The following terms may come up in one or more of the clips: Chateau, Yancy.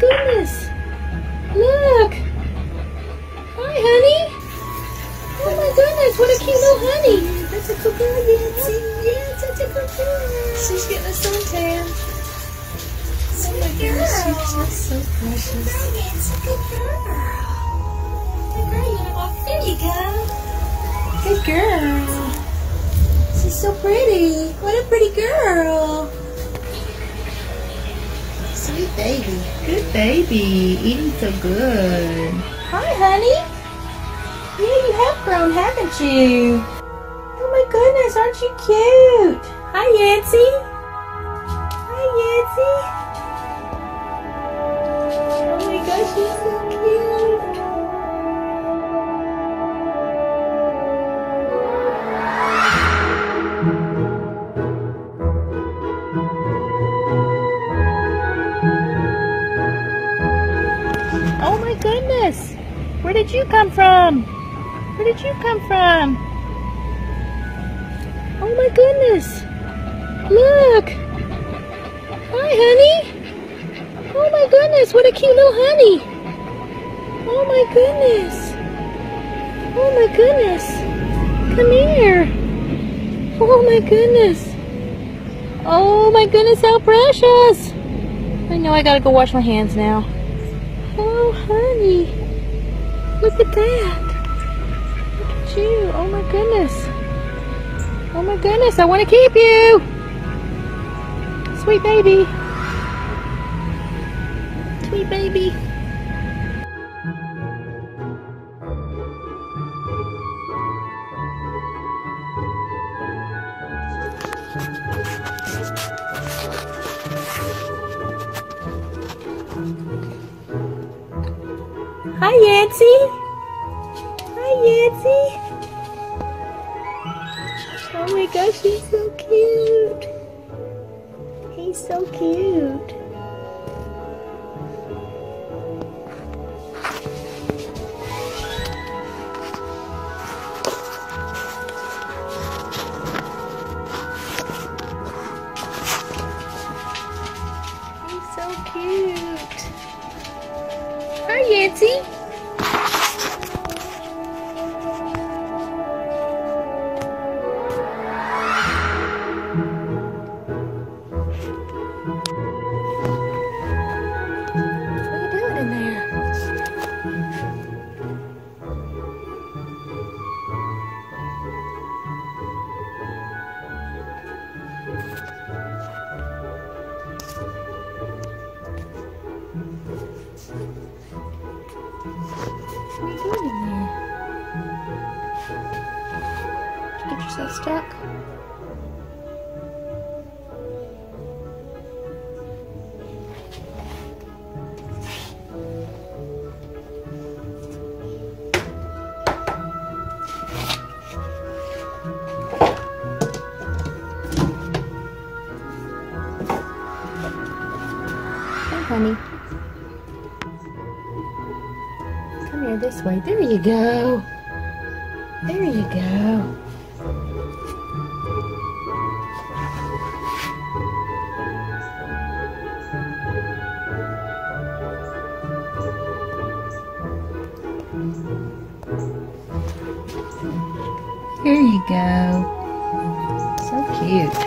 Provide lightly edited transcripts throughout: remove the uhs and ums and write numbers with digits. goodness. Look. Hi, honey. Oh, my goodness. What a cute little honey. That's a good girl, Yancy. Yeah, that's a good girl. She's getting a suntan. Oh, my goodness. She's just so precious. Good girl, Yancy. Good girl. Good girl. You want to walk? There you go. Good girl. She's so pretty. What a pretty girl. Sweet baby. Good baby. Eating so good. Hi, honey. Yeah, you have grown, haven't you? Oh my goodness, aren't you cute? Hi, Yancy. Hi, Yancy. Oh my gosh, she's so cute. Oh my goodness! Where did you come from? Where did you come from? Oh my goodness! Look! Hi, honey! Oh my goodness! What a cute little honey! Oh my goodness! Oh my goodness! Come here! Oh my goodness! Oh my goodness! How precious! I know I gotta go wash my hands now. Oh, honey, look at that. Look at you. Oh, my goodness. Oh, my goodness. I want to keep you. Sweet baby. Sweet baby. Hi, Yancy. Hi, Yancy. Oh my gosh, he's so cute. He's so cute. He's so cute. Hi, Yancy. What are you doing in there? Did you get yourself stuck? Hi, honey. Come here this way. There you go. There you go. Here you go. So cute.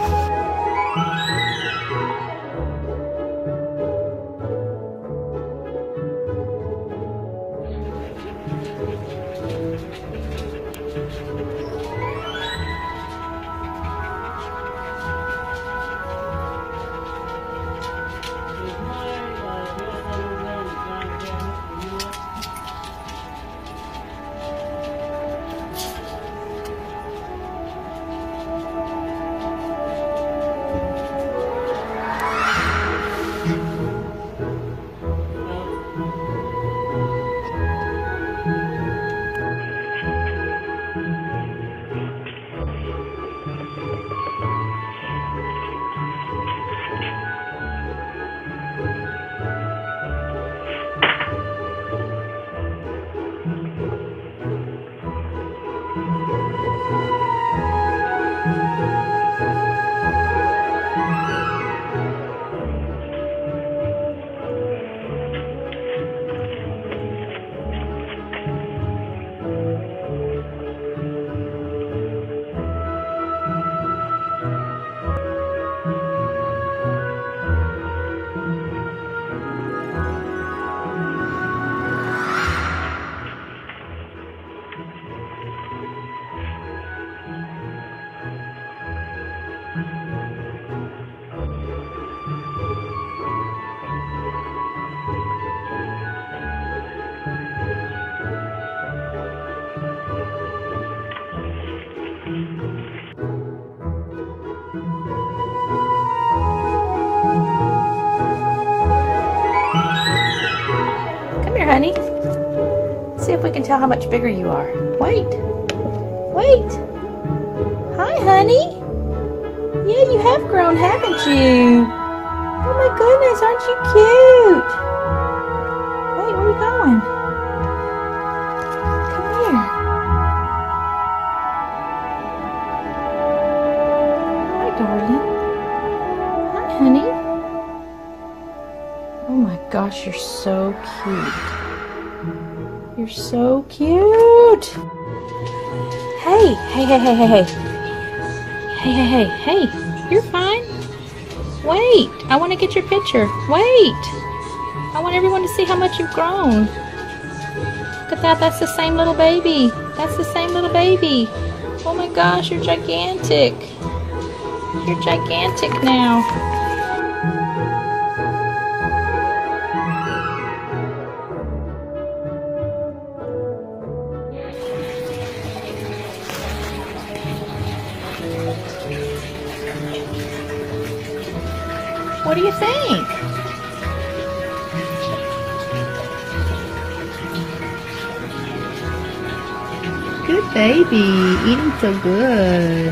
See if we can tell how much bigger you are. Wait. Wait. Hi, honey. Yeah, you have grown, haven't you? Oh my goodness, aren't you cute? Wait, where are you going? Come here. Hi, darling. Hi, honey. Oh my gosh, you're so cute. You're so cute. Hey, hey, hey, hey, hey, hey. Hey, hey, hey, hey. You're fine. Wait, I want to get your picture. Wait. I want everyone to see how much you've grown. Look at that. That's the same little baby. That's the same little baby. Oh my gosh, you're gigantic. You're gigantic now. What do you think? Good baby, eating so good.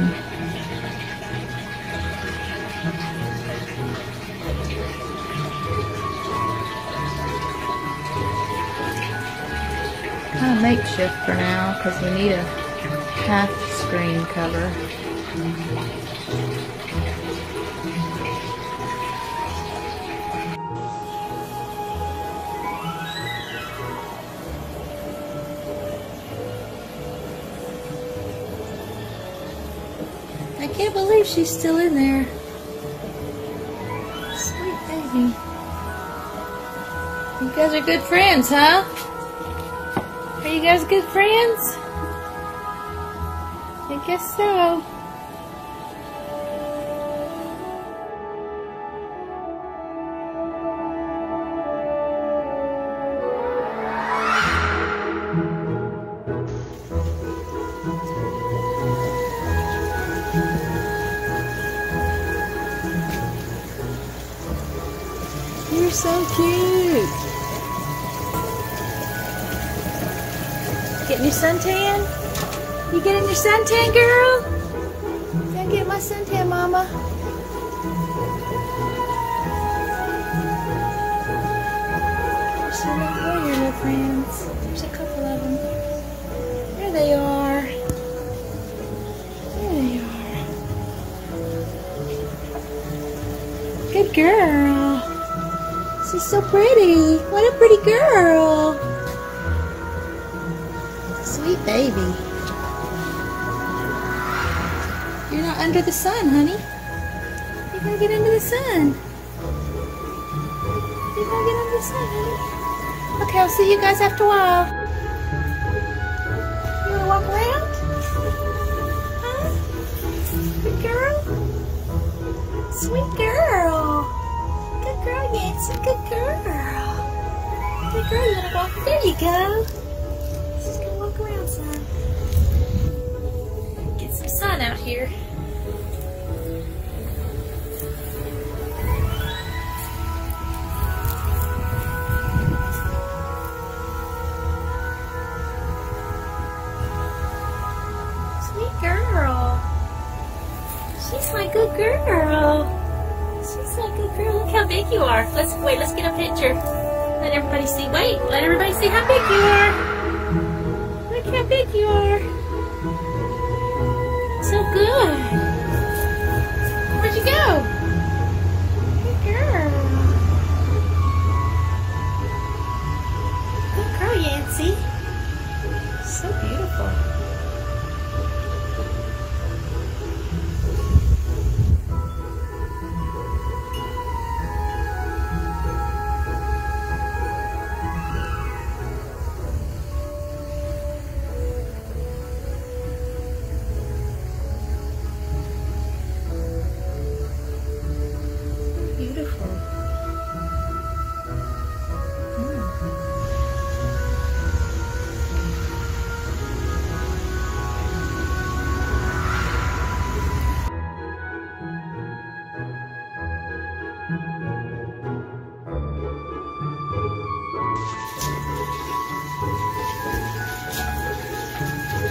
Kind of makeshift for now because we need a half screen cover. I can't believe she's still in there. Sweet baby. You guys are good friends, huh? Are you guys good friends? I guess so. You're so cute. Getting your suntan? You getting your suntan, girl? Can I get my suntan, Mama? There's right there, your little friends. There's a couple of them. There they are. There they are. Good girl. She's so pretty. What a pretty girl. Sweet baby. You're not under the sun, honey. You're gonna get under the sun. You're gonna get under the sun, honey. Okay, I'll see you guys after a while. You wanna walk around? Huh? Good girl? Sweet girl. Good girl, Yancy. Good girl. Good girl, you wanna walk? There you go. She's gonna walk around some. Get some sun out here. Sweet girl. She's my good girl. She's like a girl. Look how big you are. Let's get a picture. Let everybody see. Wait, let everybody see how big you are. Look how big you are. So good. Where'd you go? Good girl. Good girl, Yancy. So beautiful.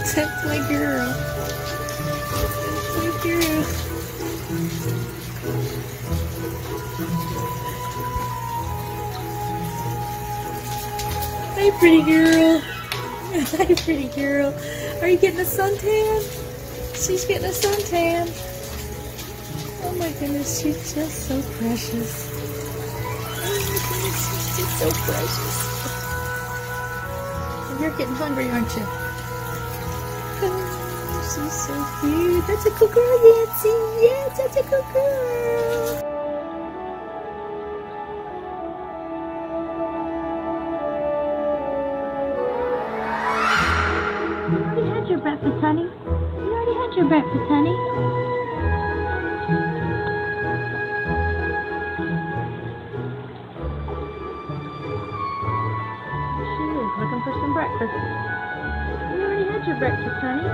That's my girl. That's my girl. Hi, pretty girl. Hi, pretty girl. Are you getting a suntan? She's getting a suntan. Oh my goodness, she's just so precious. She's just so precious. You're getting hungry, aren't you? Oh, she's so cute. That's a good girl, Yancy. Yes, that's a good girl. You already had your breakfast, honey. You already had your breakfast, honey. Looking for some breakfast. You already had your breakfast, honey.